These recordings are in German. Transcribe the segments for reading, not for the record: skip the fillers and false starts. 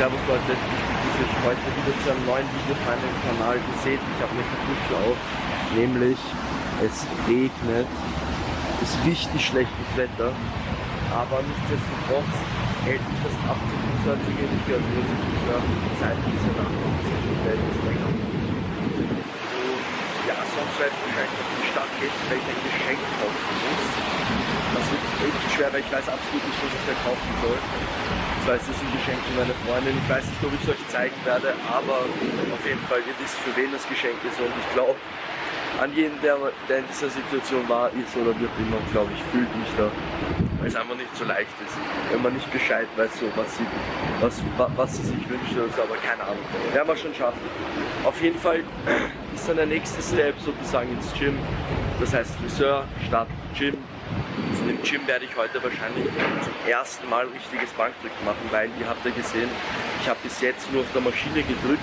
Servus Leute, ich begrüße euch heute wieder zu einem neuen Video auf meinem Kanal. Ihr seht, ich habe eine Kapuze auf, nämlich es regnet, ist richtig schlechtes Wetter, aber nichtsdestotrotz hält mich das ab zu Fußballspielen. Ich werde nur zu Fußballspielen seit dieser Nacht ja, sonst werde ich wahrscheinlich auf die Stadt gehen, weil ich ein Geschenk kaufen muss. Das wird echt schwer, weil ich weiß absolut nicht, was ich da kaufen soll. Ich weiß, das ist ein Geschenk für meine Freundin. Ich weiß nicht, ob ich es euch zeigen werde, aber auf jeden Fall, ihr wisst, für wen das Geschenk ist. Und ich glaube, an jeden, der in dieser Situation war, ist oder wie auch immer, glaube ich, fühlt mich da. Weil es einfach nicht so leicht ist, wenn man nicht Bescheid weiß, so, was sie sich wünscht oder so, aber keine Ahnung. Werden wir schon schaffen. Auf jeden Fall ist dann der nächste Step sozusagen ins Gym. Das heißt Friseur, Start, Gym. In dem Gym werde ich heute wahrscheinlich zum ersten Mal richtiges Bankdrücken machen, weil, ihr habt ja gesehen, ich habe bis jetzt nur auf der Maschine gedrückt.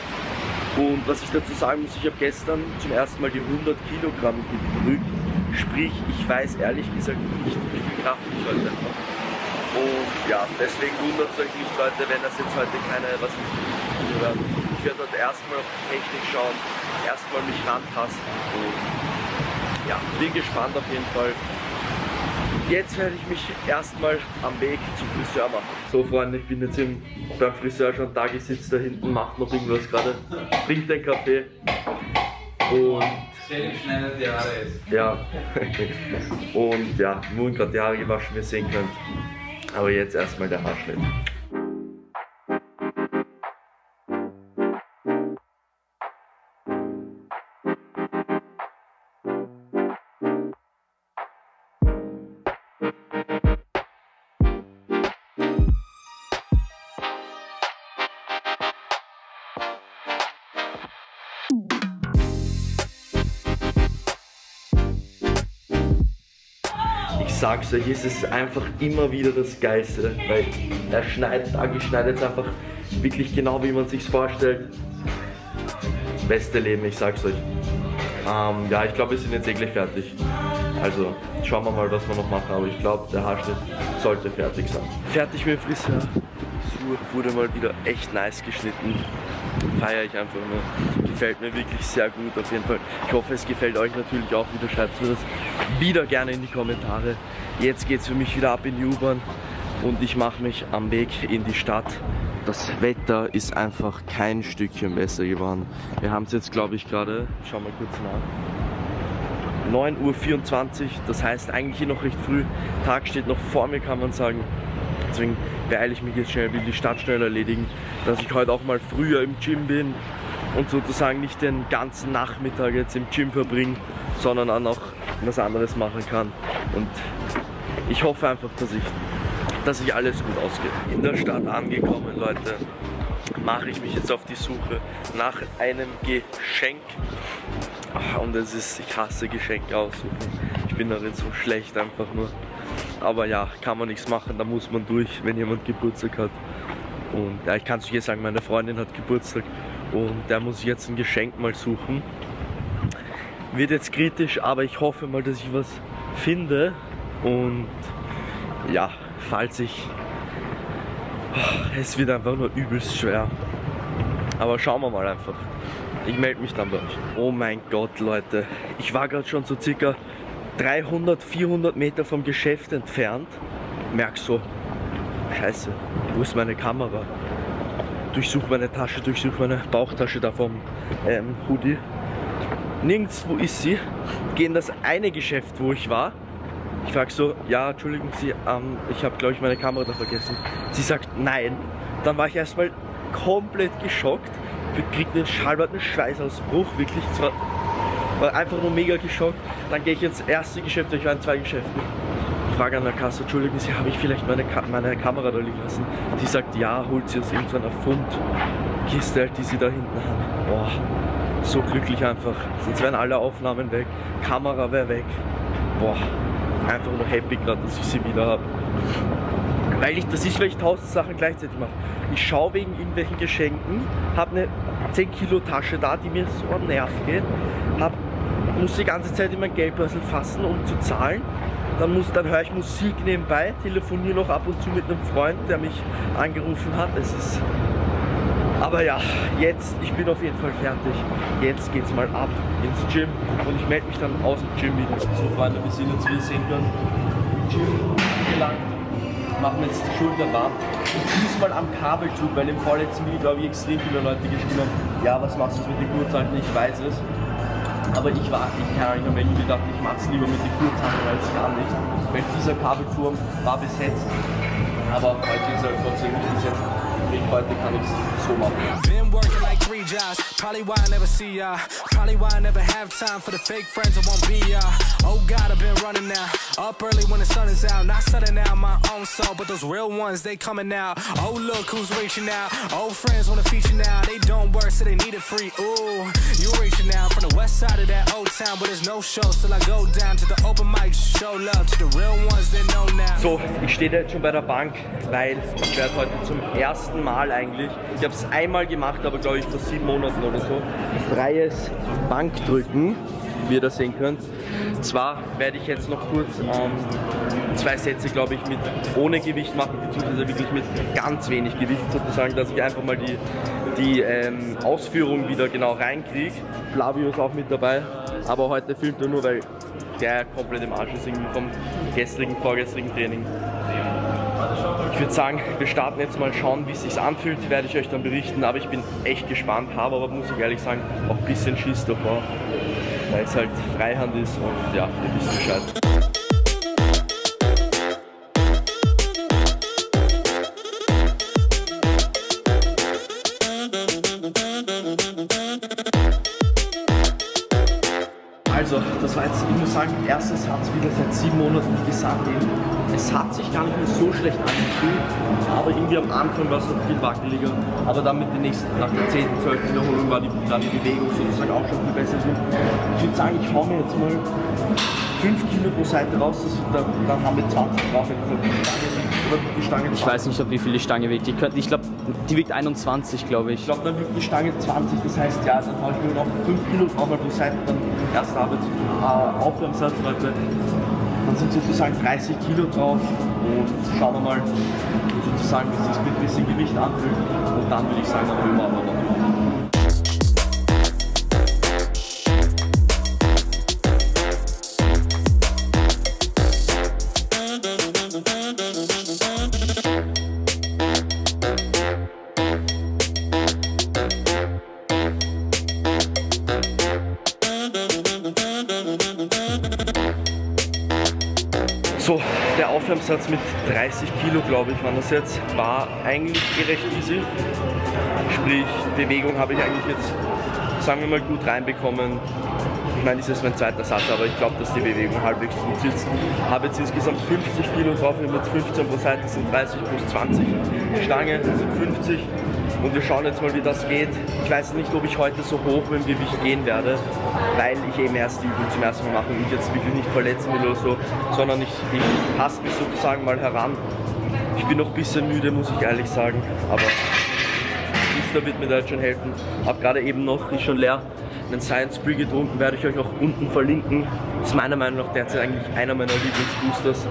Und was ich dazu sagen muss, ich habe gestern zum ersten Mal die 100 Kilogramm gedrückt. Sprich, ich weiß ehrlich gesagt nicht, wie viel Kraft ich heute habe. Und ja, deswegen wundert es euch nicht, Leute, wenn das jetzt heute keine, was ich nicht hören. Ich werde heute erstmal auf die Technik schauen, erstmal mich rantasten. Und ja, bin gespannt auf jeden Fall. Jetzt werde ich mich erstmal am Weg zum Friseur machen. So Freunde, ich bin jetzt beim Friseur schon da, ich sitze da hinten, macht noch irgendwas gerade, trinkt den Kaffee und schneidet die Haare jetzt. Ja, und ja, nur gerade die Haare gewaschen, wie ihr sehen könnt, aber jetzt erstmal der Haarschnitt. Ich sag's euch, es ist einfach immer wieder das Geilste, weil er schneidet, Agi schneidet es einfach wirklich genau, wie man sich's vorstellt. Beste Leben, ich sag's euch. Ja, ich glaube, wir sind jetzt eklig fertig. Also schauen wir mal, was wir noch machen, aber ich glaube, der Haarschnitt sollte fertig sein. Fertig mit dem Friseur. Wurde mal wieder echt nice geschnitten. Feiere ich einfach nur. Gefällt mir wirklich sehr gut auf jeden Fall. Ich hoffe, es gefällt euch natürlich auch wieder. Schreibt mir das wieder gerne in die Kommentare. Jetzt geht es für mich wieder ab in die U-Bahn und ich mache mich am Weg in die Stadt. Das Wetter ist einfach kein Stückchen besser geworden. Wir haben es jetzt, glaube ich, gerade, schau mal kurz nach, 9:24 Uhr, das heißt eigentlich hier noch recht früh. Tag steht noch vor mir, kann man sagen. Deswegen beeile ich mich jetzt schnell, will die Stadt schnell erledigen, dass ich heute auch mal früher im Gym bin und sozusagen nicht den ganzen Nachmittag jetzt im Gym verbringe, sondern dann auch was anderes machen kann. Und ich hoffe einfach, dass ich alles gut ausgeht. In der Stadt angekommen, Leute, mache ich mich jetzt auf die Suche nach einem Geschenk. Und es ist, ich hasse Geschenke aussuchen. Ich bin darin so schlecht einfach nur. Aber ja, kann man nichts machen, da muss man durch, wenn jemand Geburtstag hat. Und ja, ich kann es euch jetzt sagen, meine Freundin hat Geburtstag und der muss ich jetzt ein Geschenk mal suchen. Wird jetzt kritisch, aber ich hoffe mal, dass ich was finde. Und ja, falls ich... Es wird einfach nur übelst schwer. Aber schauen wir mal einfach. Ich melde mich dann bei euch. Oh mein Gott, Leute. Ich war gerade schon so circa 300, 400 Meter vom Geschäft entfernt. Merk so, scheiße, wo ist meine Kamera? Durchsuche meine Tasche, durchsuche meine Bauchtasche da vom Hoodie. Nirgendwo ist sie. Geh in das eine Geschäft, wo ich war. Ich frage so, ja, Entschuldigung, Sie, ich habe, glaube ich, meine Kamera da vergessen. Sie sagt, nein. Dann war ich erstmal komplett geschockt. Kriegt einen schallbarten Schweißausbruch, wirklich, war einfach nur mega geschockt. Dann gehe ich ins erste Geschäft, ich war in zwei Geschäften. Frage an der Kasse, Entschuldigung, Sie, habe ich vielleicht meine Kamera da liegen lassen? Die sagt, ja, holt sie aus irgendeiner Pfundkiste, die sie da hinten hat. Boah, so glücklich einfach, sonst wären alle Aufnahmen weg, Kamera wäre weg. Boah, einfach nur happy gerade, dass ich sie wieder habe. Weil ich vielleicht 1000 Sachen gleichzeitig mache. Ich schaue wegen irgendwelchen Geschenken, habe eine 10 Kilo Tasche da, die mir so am Nerv geht, muss die ganze Zeit in mein Geldbörsel fassen, um zu zahlen. Dann höre ich Musik nebenbei, telefoniere noch ab und zu mit einem Freund, der mich angerufen hat. Es ist Aber ja, jetzt, ich bin auf jeden Fall fertig. Jetzt geht's mal ab ins Gym und ich melde mich dann aus dem Gym wieder. So Freunde, wir sind jetzt, wie ihr sehen könnt, im Gym gelangt. Machen wir jetzt die Schultern warm. Und diesmal am Kabelzug, weil im vorletzten Video, glaube ich, extrem viele Leute geschrieben haben, ja, was machst du mit den Kurzhalten? Ich weiß es. Aber ich warte, ich kann nicht, wenn ich mir dachte, ich mach's lieber mit den Kurzhalten als gar nicht. Weil dieser Kabelturm war besetzt. Aber heute ist er trotzdem nicht besetzt. Und heute kann ich es so machen. So, ich stehe da jetzt schon bei der Bank, weil ich werde heute zum ersten Mal eigentlich. Ich habe es einmal gemacht, aber glaube ich vor 7 Monaten oder so. Freies Bankdrücken, wie ihr das sehen könnt. Zwar werde ich jetzt noch kurz 2 Sätze, glaube ich, mit ohne Gewicht machen, beziehungsweise wirklich mit ganz wenig Gewicht sozusagen, dass ich einfach mal die Ausführung wieder genau reinkriege. Flavio ist auch mit dabei, aber heute filmt er nur, weil der komplett im Arsch ist irgendwie vom gestrigen, vorgestrigen Training. Ich würde sagen, wir starten jetzt mal, schauen, wie es sich anfühlt, werde ich euch dann berichten, aber ich bin echt gespannt, habe aber, muss ich ehrlich sagen, auch ein bisschen Schiss davor, weil es halt Freihand ist und ja, ihr wisst Bescheid. Also, das war jetzt, ich muss sagen, erster Satz wieder seit 7 Monaten gesagt eben. Es hat sich gar nicht mehr so schlecht angefühlt, aber irgendwie am Anfang war es noch viel wackeliger. Aber dann mit den nächsten, nach der 10., 12. Wiederholung war die Bewegung sozusagen auch schon viel besser. Ich würde sagen, ich hau mir jetzt mal 5 Kilo pro Seite raus, dann haben wir 20 drauf. Die Stange ich weiß nicht, ob wie viel die Stange wiegt. Ich glaube, die wiegt 21, glaube ich. Ich glaube, dann wiegt die Stange 20. Das heißt, ja, dann habe ich mir noch 5 Kilo nochmal pro Seite, dann erste Arbeit auf dem Satz, Leute. Dann sind sozusagen 30 Kilo drauf und schauen wir mal sozusagen, wie es sich mit ein bisschen Gewicht anfühlt. Und dann würde ich sagen, dann hören wir aber noch. So, der Aufwärmsatz mit 30 Kilo, glaube ich, waren das jetzt, war eigentlich recht easy. Sprich, Bewegung habe ich eigentlich jetzt, sagen wir mal, gut reinbekommen. Ich meine, das ist mein zweiter Satz, aber ich glaube, dass die Bewegung halbwegs gut sitzt. Habe jetzt insgesamt 50 Kilo drauf, wir haben jetzt 15 pro Seite, sind 30 plus 20. Stange sind 50. Und wir schauen jetzt mal, wie das geht. Ich weiß nicht, ob ich heute so hoch mit dem Gewicht gehen werde, weil ich eben erst die Übung zum ersten Mal mache und mich jetzt wirklich nicht verletzen will oder so, sondern ich passe mich sozusagen mal heran. Ich bin noch ein bisschen müde, muss ich ehrlich sagen, aber Mister wird mir da jetzt schon helfen. Habe gerade eben noch, ist schon leer, einen Science Pre getrunken, werde ich euch auch unten verlinken. Ist meiner Meinung nach derzeit eigentlich einer meiner Lieblingsboosters.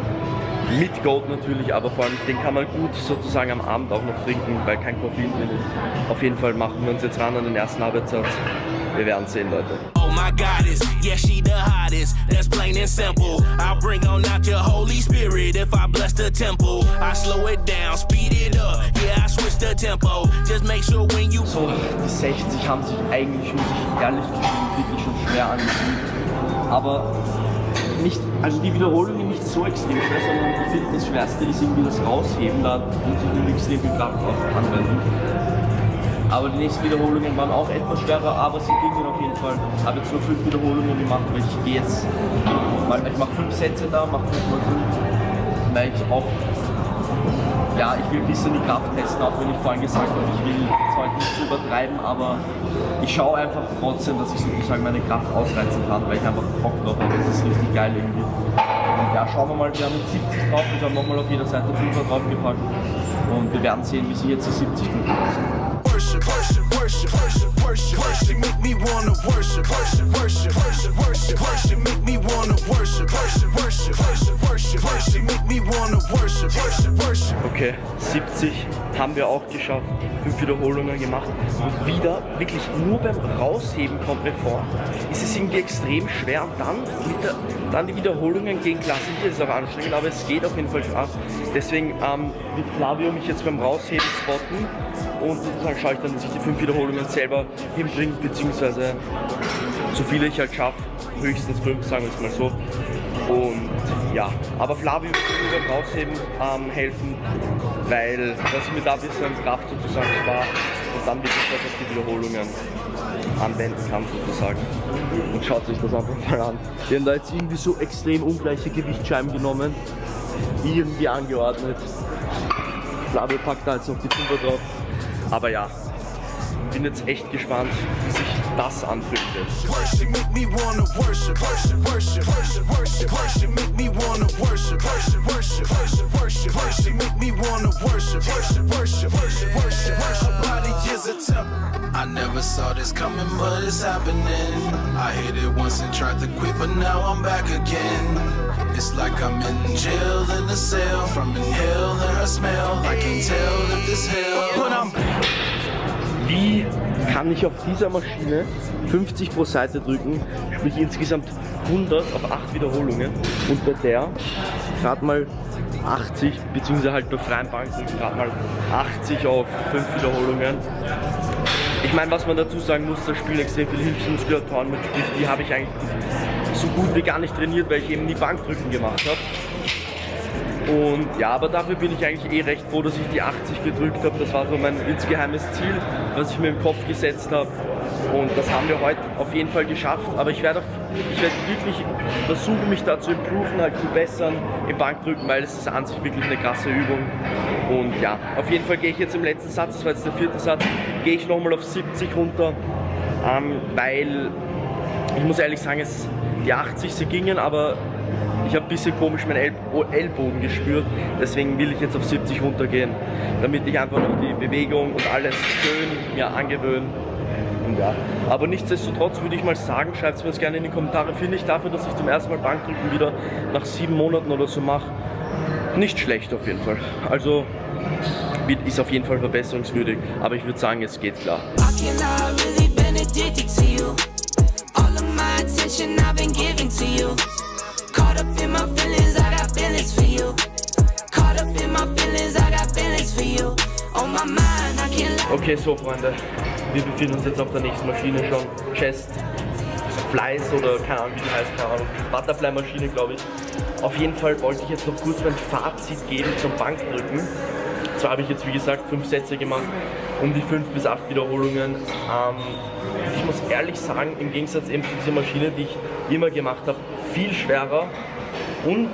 Mit G.O.A.T. natürlich, aber vor allem den kann man gut sozusagen am Abend auch noch trinken, weil kein Koffein drin ist. Auf jeden Fall machen wir uns jetzt ran an den ersten Arbeitssatz. Wir werden sehen, Leute. Oh my goddess, yeah, she the hottest. That's plain and simple. I bring on out your Holy Spirit if I bless the temple. I slow it down, speed it up. Yeah, I switch the tempo. Just make sure when you... So, die 60 haben sich eigentlich, muss ich ehrlich gestehen, wirklich schon schwer angefühlt. Aber... nicht, also die Wiederholung nicht so extrem schwer, sondern ich finde, das Schwerste ist irgendwie das Rausheben, da muss ich extrem viel Kraft auch anwenden. Aber die nächsten Wiederholungen waren auch etwas schwerer, aber sie gingen auf jeden Fall. Ich habe jetzt nur 5 Wiederholungen gemacht, weil ich gehe jetzt, ich mache 5 Sätze da, mache 5x5, weil ich auch, ja, ich will ein bisschen die Kraft testen, auch wenn ich vorhin gesagt habe, ich will es heute nicht übertreiben, aber ich schaue einfach trotzdem, dass ich sozusagen meine Kraft ausreizen kann, weil ich einfach Bock drauf habe, das ist richtig geil irgendwie. Und ja, schauen wir mal, wir haben jetzt 70 drauf, ich habe nochmal auf jeder Seite 5er draufgepackt und wir werden sehen, wie sie jetzt die 70 drücken lassen. Brücke 70 haben wir auch geschafft, 5 Wiederholungen gemacht und wieder wirklich nur beim Rausheben kommt mir vor, ist es irgendwie extrem schwer und dann die Wiederholungen gehen klar, sicher ist es auch anstrengend, aber es geht auf jeden Fall Spaß. Deswegen wird Flavio mich jetzt beim Rausheben spotten und sozusagen schaue ich dann, dass ich die 5 Wiederholungen selber hinbringe, beziehungsweise so viele ich halt schaffe, höchstens 5, sagen wir es mal so. Und ja, aber Flavio wird mir beim Rausheben helfen, weil dass ich mir da ein bisschen Kraft sozusagen spare und dann wirklich auf die Wiederholungen anwenden kann sozusagen. Und schaut sich das einfach mal an. Wir haben da jetzt irgendwie so extrem ungleiche Gewichtsscheiben genommen, irgendwie angeordnet. Flavio packt da jetzt noch die Pumpe drauf. Aber ja, bin jetzt echt gespannt, wie sich das anfühlt. I never saw this coming, but it's happening. I hit it once and tried to quit, but now I'm back again. It's like I'm in jail in a cell from inhaling her smell. I can tell if this hell, but I'm. Wie kann ich auf dieser Maschine 50 pro Seite drücken, sprich insgesamt 100 auf 8 Wiederholungen und bei der gerade mal 80, beziehungsweise halt bei freien Bankdrücken gerade mal 80 auf 5 Wiederholungen. Ich meine, was man dazu sagen muss, das Spiel extrem viele Hilfsmuskulatoren mit, die habe ich eigentlich so gut wie gar nicht trainiert, weil ich eben nie Bankdrücken gemacht habe. Und ja, aber dafür bin ich eigentlich eh recht froh, dass ich die 80 gedrückt habe. Das war so mein insgeheimes Ziel, was ich mir im Kopf gesetzt habe. Und das haben wir heute auf jeden Fall geschafft. Aber ich werde wirklich versuchen, mich da zu improven, halt zu bessern im Bankdrücken, weil es ist an sich wirklich eine krasse Übung. Und ja, auf jeden Fall gehe ich jetzt im letzten Satz, das war jetzt der vierte Satz, gehe ich nochmal auf 70 runter, weil ich muss ehrlich sagen, die 80 sie gingen, aber ich habe ein bisschen komisch meinen Ellbogen gespürt, deswegen will ich jetzt auf 70 runtergehen, damit ich einfach noch die Bewegung und alles schön mir angewöhne. Und ja. Aber nichtsdestotrotz würde ich mal sagen, schreibt es mir das gerne in die Kommentare, finde ich dafür, dass ich zum ersten Mal Bankdrücken wieder nach 7 Monaten oder so mache, nicht schlecht auf jeden Fall. Also ist auf jeden Fall verbesserungswürdig, aber ich würde sagen, es geht klar. Okay, so Freunde, wir befinden uns jetzt auf der nächsten Maschine schon, Chest, Fleiß oder keine Ahnung wie die heißt, keine Ahnung, Butterfly Maschine glaube ich. Auf jeden Fall wollte ich jetzt noch kurz mein Fazit geben zum Bankdrücken. Zwar habe ich jetzt wie gesagt 5 Sätze gemacht, um die 5 bis 8 Wiederholungen. Ich muss ehrlich sagen, im Gegensatz eben zu dieser Maschine, die ich immer gemacht habe, viel schwerer. Und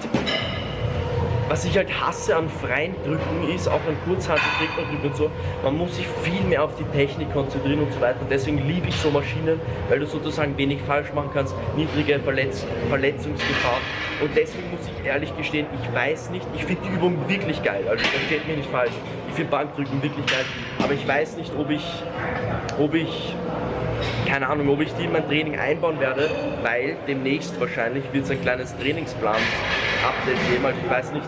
was ich halt hasse an freien Drücken ist, auch an Kurzhantel-Drücken und so, man muss sich viel mehr auf die Technik konzentrieren und so weiter. Und deswegen liebe ich so Maschinen, weil du sozusagen wenig falsch machen kannst, niedrige Verletzungsgefahr. Und deswegen muss ich ehrlich gestehen, ich weiß nicht, ich finde die Übung wirklich geil, also versteht mir nicht falsch, ich finde Bankdrücken wirklich geil, aber ich weiß nicht, ob ich die in mein Training einbauen werde, weil demnächst wahrscheinlich wird es ein kleines Trainingsplan-Update geben. Also ich weiß nicht,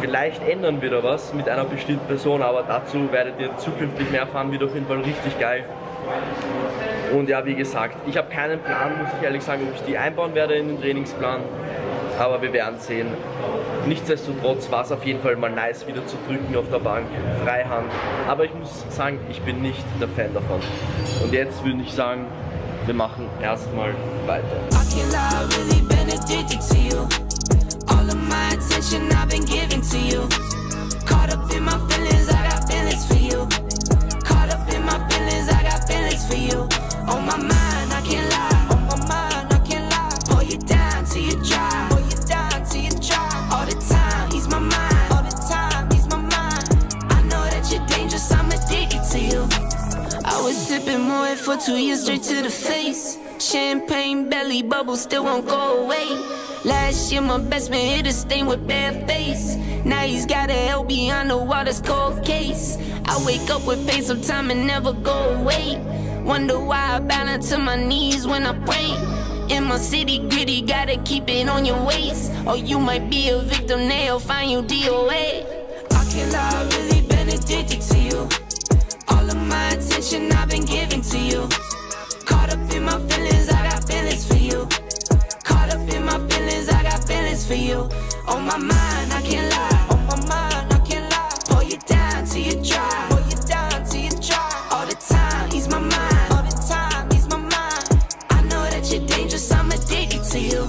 vielleicht ändern wir da was mit einer bestimmten Person, aber dazu werdet ihr zukünftig mehr erfahren, wird auf jeden Fall richtig geil. Und ja, wie gesagt, ich habe keinen Plan, muss ich ehrlich sagen, ob ich die einbauen werde in den Trainingsplan, aber wir werden sehen. Nichtsdestotrotz war es auf jeden Fall mal nice, wieder zu drücken auf der Bank, Freihand. Aber ich muss sagen, ich bin nicht der Fan davon. Und jetzt würde ich sagen, wir machen erstmal weiter. For 2 years straight to the face, champagne belly bubbles still won't go away. Last year my best man hit a stain with bare face. Now he's got a hell beyond the water's cold case. I wake up with pain sometime and never go away. Wonder why I balance to my knees when I pray. In my city gritty, gotta keep it on your waist, or you might be a victim. They'll find you DOA. till I've really been addicted to you. All of my attention I've been giving to you. Caught up in my feelings, I got feelings for you. Caught up in my feelings, I got feelings for you. On my mind, I can't lie. On my mind, I can't lie. Pull you down till you dry. Pull you down till you dry. All the time, ease my mind. All the time, ease my mind. I know that you're dangerous, I'm addicted to you.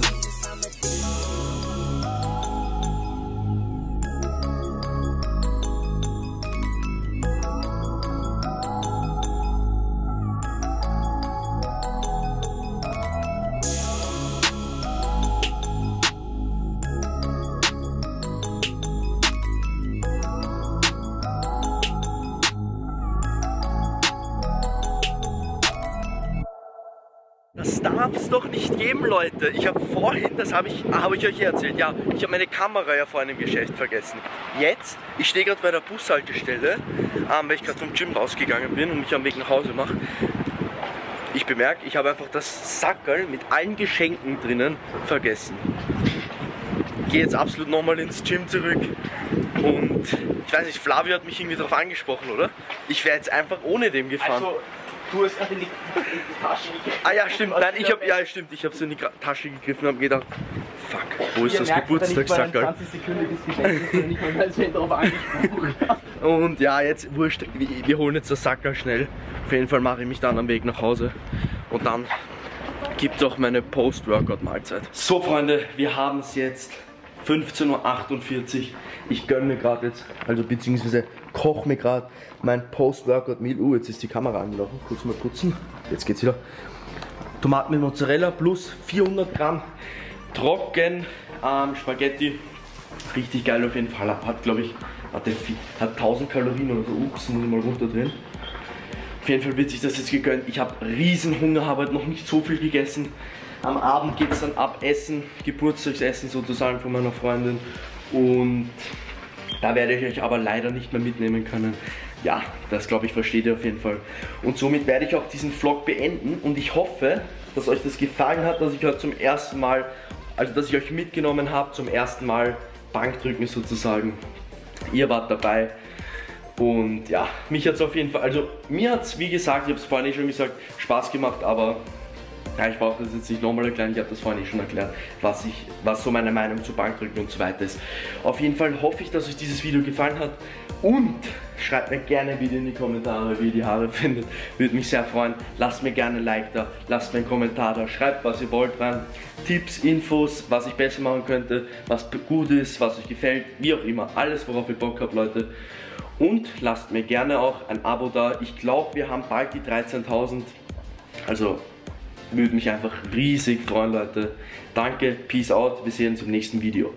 Das darf es doch nicht geben, Leute. Ich habe vorhin, das habe ich euch erzählt, ja, ich habe meine Kamera ja vorhin im Geschäft vergessen. Jetzt, ich stehe gerade bei der Bushaltestelle, weil ich gerade vom Gym rausgegangen bin und mich am Weg nach Hause mache. Ich bemerke, ich habe einfach das Sackerl mit allen Geschenken drinnen vergessen. Ich gehe jetzt absolut nochmal ins Gym zurück und ich weiß nicht, Flavio hat mich irgendwie darauf angesprochen, oder? Ich wäre jetzt einfach ohne dem gefahren. Also du hast gerade in die Tasche gegriffen. Ah ja, stimmt. Nein, ich habe so in die Tasche gegriffen und habe gedacht, fuck, wo ist das Geburtstagssackerl? Und ja, jetzt wurscht, wir holen jetzt das Sackerl schnell. Auf jeden Fall mache ich mich dann am Weg nach Hause und dann gibt es auch meine Post-Workout-Mahlzeit. So Freunde, wir haben es jetzt 15:48 Uhr. Ich gönne mir gerade jetzt, also beziehungsweise koche mir gerade mein Post-Workout-Meal. Jetzt ist die Kamera angelaufen, kurz mal putzen. Jetzt geht's wieder. Tomaten mit Mozzarella plus 400 Gramm trocken Spaghetti. Richtig geil auf jeden Fall. Hat glaube ich, hat 1000 Kalorien oder so. Ups, muss ich mal runterdrehen. Auf jeden Fall wird sich das jetzt gegönnt. Ich habe riesen Hunger, habe heute noch nicht so viel gegessen. Am Abend geht es dann ab Essen, Geburtstagsessen sozusagen von meiner Freundin. Und da werde ich euch aber leider nicht mehr mitnehmen können. Ja, das glaube ich versteht ihr auf jeden Fall. Und somit werde ich auch diesen Vlog beenden. Und ich hoffe, dass euch das gefallen hat, dass ich heute zum ersten Mal, also dass ich euch mitgenommen habe, zum ersten Mal Bankdrücken sozusagen. Ihr wart dabei. Und ja, mich hat es auf jeden Fall, also mir hat es, wie gesagt, ich habe es vorhin schon gesagt, Spaß gemacht, aber ja, ich brauche das jetzt nicht nochmal erklären, ich habe das vorhin schon erklärt, was so meine Meinung zu Bankdrücken und so weiter ist. Auf jeden Fall hoffe ich, dass euch dieses Video gefallen hat und schreibt mir gerne wieder in die Kommentare, wie ihr die Haare findet. Würde mich sehr freuen. Lasst mir gerne ein Like da, lasst mir einen Kommentar da, schreibt was ihr wollt rein. Tipps, Infos, was ich besser machen könnte, was gut ist, was euch gefällt, wie auch immer. Alles, worauf ihr Bock habt, Leute. Und lasst mir gerne auch ein Abo da. Ich glaube, wir haben bald die 13.000. Also würde mich einfach riesig freuen, Leute. Danke, peace out. Wir sehen uns im nächsten Video.